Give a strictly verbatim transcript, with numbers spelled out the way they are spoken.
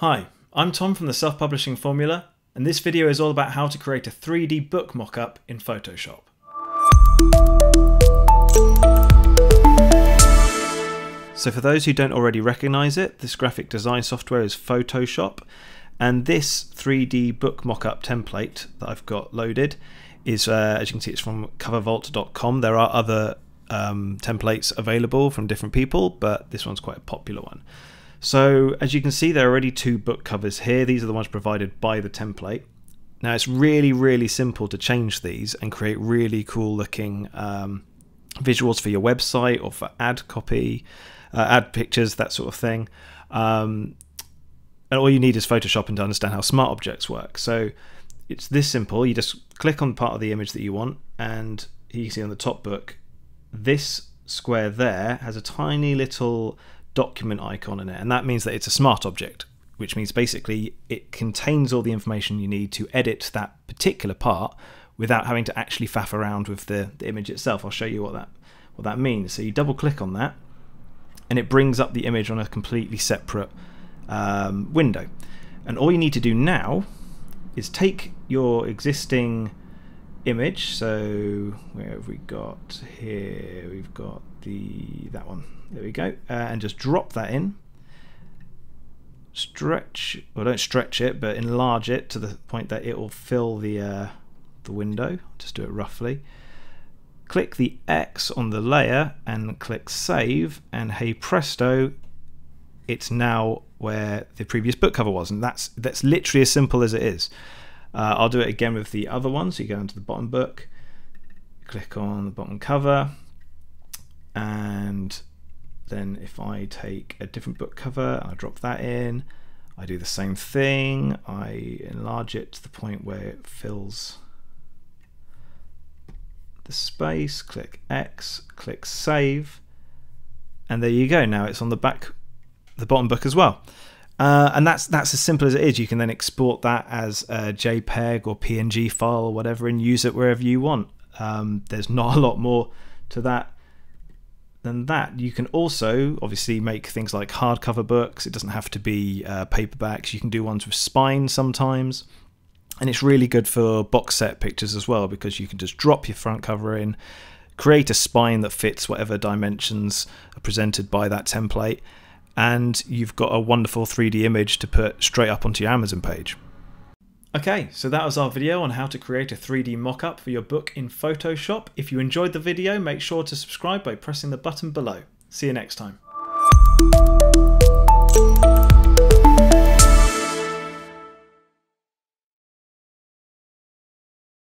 Hi, I'm Tom from the Self-Publishing Formula, and this video is all about how to create a three D book mock-up in Photoshop. So for those who don't already recognize it, this graphic design software is Photoshop, and this three D book mock-up template that I've got loaded is, uh, as you can see, it's from cover vault dot com. There are other um, templates available from different people, but this one's quite a popular one. So as you can see, there are already two book covers here. These are the ones provided by the template. Now it's really, really simple to change these and create really cool looking um, visuals for your website or for ad copy, uh, ad pictures, that sort of thing. Um, and all you need is Photoshop and to understand how smart objects work. So it's this simple. You just click on part of the image that you want, and you can see on the top book, this square there has a tiny little document icon in it, and that means that it's a smart object, which means basically it contains all the information you need to edit that particular part without having to actually faff around with the, the image itself. I'll show you what that what that means. So you double click on that and it brings up the image on a completely separate um, window, and all you need to do now is take your existing image. So where have we got here? We've got the that one. There we go, uh, and just drop that in. Stretch, well, don't stretch it, but enlarge it to the point that it will fill the uh, the window. Just do it roughly. Click the X on the layer and click save, and hey presto, it's now where the previous book cover was, and that's that's literally as simple as it is. Uh, I'll do it again with the other one. So you go into the bottom book, click on the bottom cover, and then if I take a different book cover, I drop that in, I do the same thing, I enlarge it to the point where it fills the space, click X, click save, and there you go. Now it's on the back, the bottom book as well. Uh, and that's that's as simple as it is. You can then export that as a JPEG or P N G file or whatever and use it wherever you want. Um, there's not a lot more to that than that. You can also obviously make things like hardcover books. It doesn't have to be uh, paperbacks. You can do ones with spine sometimes, and it's really good for box set pictures as well, because you can just drop your front cover in, create a spine that fits whatever dimensions are presented by that template, and you've got a wonderful three D image to put straight up onto your Amazon page. Okay, so that was our video on how to create a three D mock-up for your book in Photoshop. If you enjoyed the video, make sure to subscribe by pressing the button below. See you next time.